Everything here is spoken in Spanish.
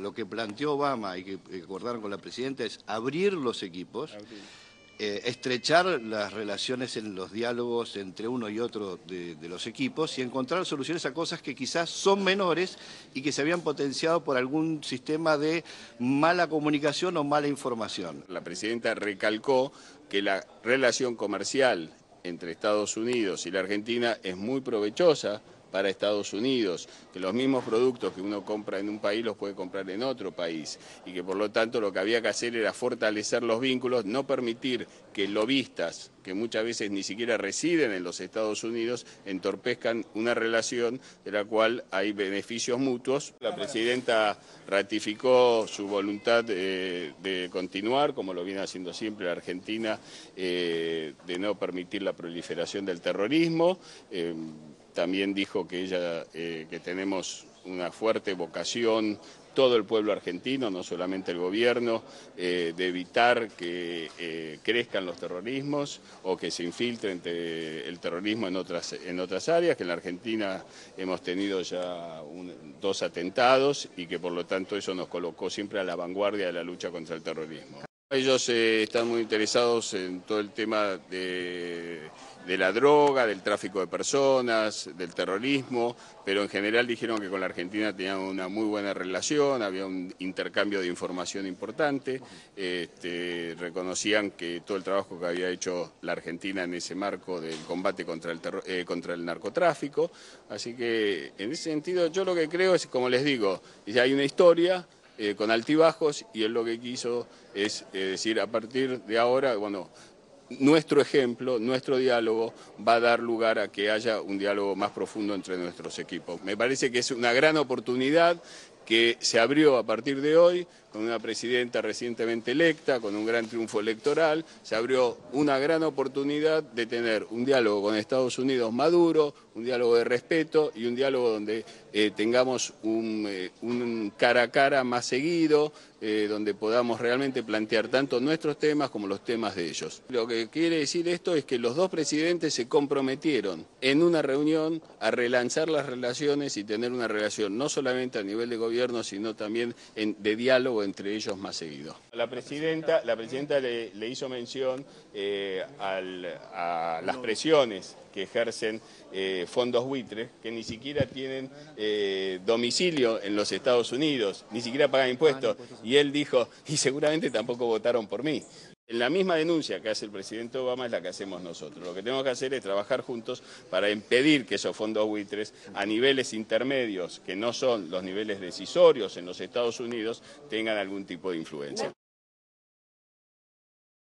Lo que planteó Obama y que acordaron con la presidenta es abrir los equipos, estrechar las relaciones en los diálogos entre uno y otro de los equipos y encontrar soluciones a cosas que quizás son menores y que se habían potenciado por algún sistema de mala comunicación o mala información. La presidenta recalcó que la relación comercial entre Estados Unidos y la Argentina es muy provechosa para Estados Unidos, que los mismos productos que uno compra en un país los puede comprar en otro país y que por lo tanto lo que había que hacer era fortalecer los vínculos, no permitir que lobistas, que muchas veces ni siquiera residen en los Estados Unidos, entorpezcan una relación de la cual hay beneficios mutuos. La presidenta ratificó su voluntad de continuar, como lo viene haciendo siempre la Argentina, de no permitir la proliferación del terrorismo. También dijo que ella que tenemos una fuerte vocación, todo el pueblo argentino, no solamente el gobierno, de evitar que crezcan los terrorismos o que se infiltre el terrorismo en otras áreas, que en la Argentina hemos tenido ya dos atentados y que por lo tanto eso nos colocó siempre a la vanguardia de la lucha contra el terrorismo. Ellos están muy interesados en todo el tema de la droga, del tráfico de personas, del terrorismo, pero en general dijeron que con la Argentina tenían una muy buena relación, había un intercambio de información importante, reconocían que todo el trabajo que había hecho la Argentina en ese marco del combate contra el narcotráfico, así que en ese sentido yo lo que creo es, como les digo, ya hay una historia, con altibajos, y él lo que quiso es decir, a partir de ahora, bueno, nuestro ejemplo, nuestro diálogo va a dar lugar a que haya un diálogo más profundo entre nuestros equipos. Me parece que es una gran oportunidad que se abrió a partir de hoy, con una presidenta recientemente electa, con un gran triunfo electoral, se abrió una gran oportunidad de tener un diálogo con Estados Unidos maduro, un diálogo de respeto y un diálogo donde tengamos un cara a cara más seguido, donde podamos realmente plantear tanto nuestros temas como los temas de ellos. Lo que quiere decir esto es que los dos presidentes se comprometieron en una reunión a relanzar las relaciones y tener una relación no solamente a nivel de gobierno, sino también de diálogo entre ellos más seguido. La presidenta le hizo mención a las presiones que ejercen fondos buitres que ni siquiera tienen domicilio en los Estados Unidos, ni siquiera pagan impuestos. Y él dijo, y seguramente tampoco votaron por mí. La misma denuncia que hace el presidente Obama es la que hacemos nosotros. Lo que tenemos que hacer es trabajar juntos para impedir que esos fondos buitres a niveles intermedios, que no son los niveles decisorios en los Estados Unidos, tengan algún tipo de influencia.